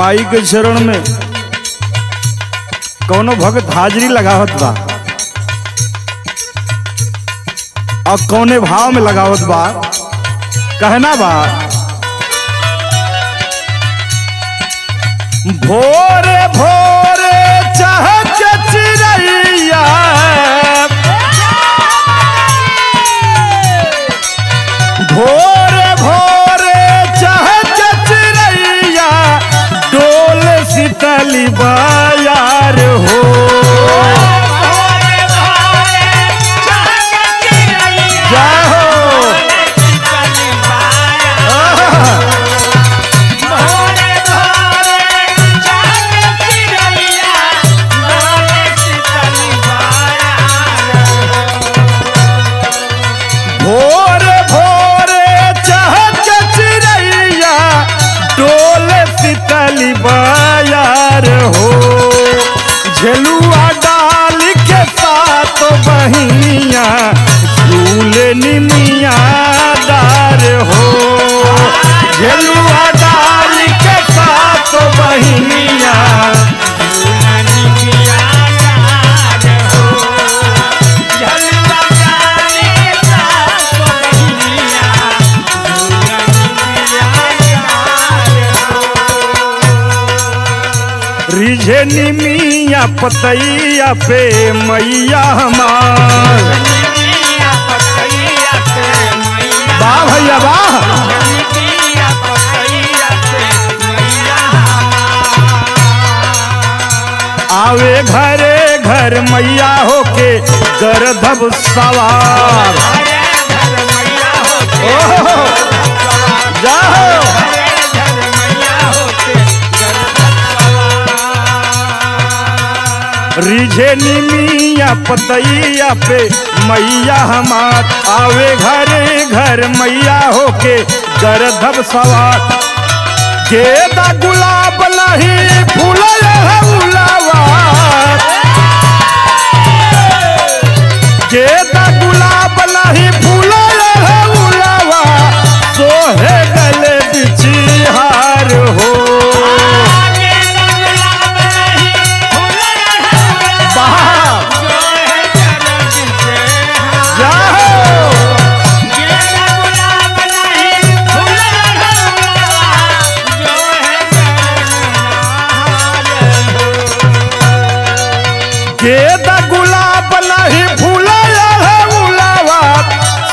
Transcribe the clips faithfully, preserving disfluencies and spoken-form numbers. माई के शरण में कौनो भक्त हाजरी लगावत बा और कौने भाव में लगावत बा कहना बा। भोरे भोरे चहक चिड़ैया भोरे भोरे चहक चिड़ैया डोल सितली बायार हो। रिझे निमिया पतैया पे मैया हमार वाह भैया वाह। आवे घरे घर मैया होके गरधब सवार जाओ। रिझे निमिया पतैया पे मैया हमार आवे घरे घर मैया होके गरधब सवार। गेदा गुलाब लही फूलल हउलावा गेदा गुलाब लही फूलल हउलावा सोहे गले बिछिहार हो। गेदा गुलाब लही फूलल हउलावा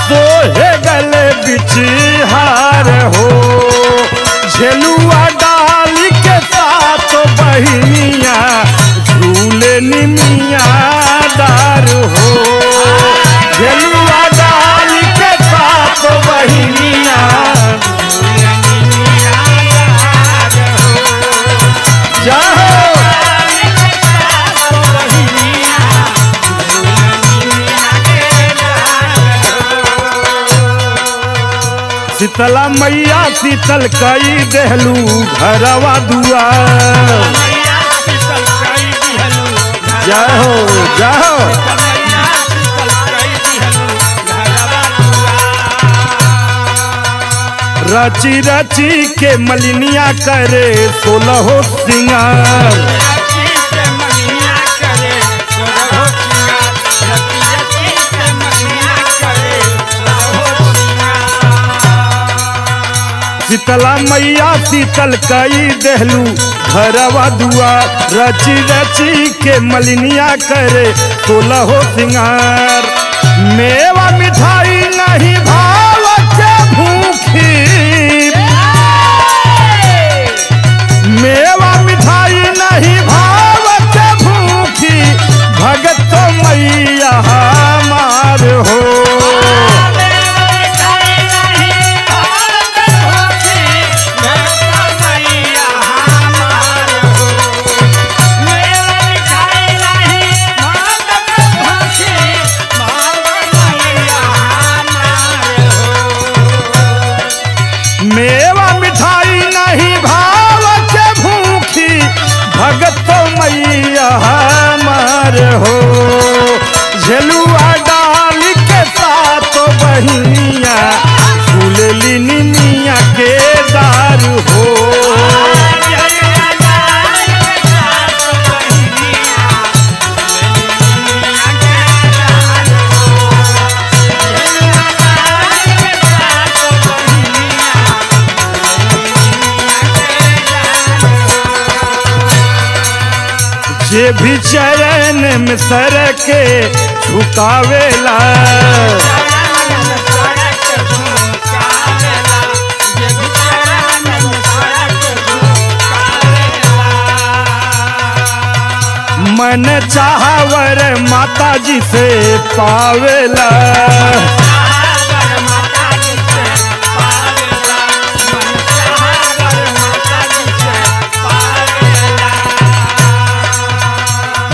सोहे गले बिछिहार हो। झेलुआ डाली के साथ बहिनिया झूले निमिया दार हो। झेलुआ डाली के साथ बहिनिया शीतला मैया शीतल कई देहलू घरवा दुआर। जय हो जय हो। रची रची के मलिनिया करे सोलहो सिंगार। शीतला मैया शीतल कई देहलू घरवा दुआर। रची रची के मलिनिया करे सोलहो सिंगार। मेवा मिठाई नहीं भाव के भूखी मेवा मिठाई नहीं भाव के भूखी भगत मैया हमार हो। कभी चरण में सरक झुकावेला, मन चाहवर माता जी से पावेला,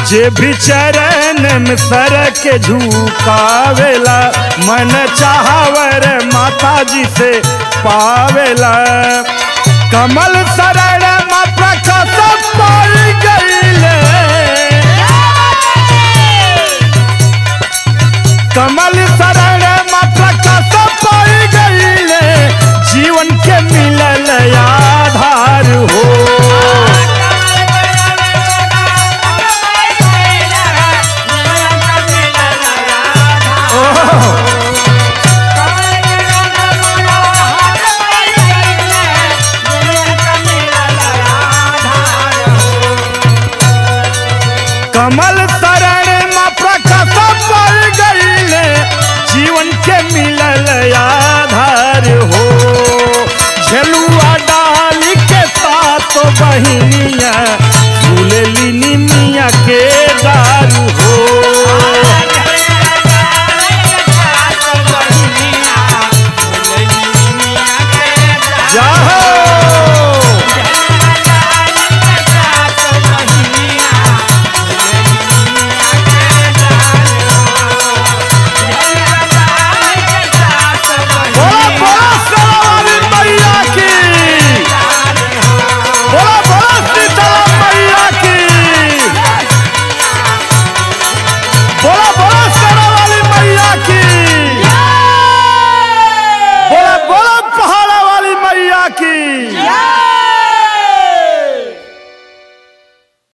जे भी चरण में सरक झुकावेला, मन चाहवर माता जी से पावेला। कमल शरण में प्रकट पाई गईले, कमल शरण में प्रकट पाई गईले, जीवन के मिलल आधार हो। कमल शरण में प्रकट पड़ गईले, जीवन के मिलल आधार हो। झलुआ डाली के साथ बहिन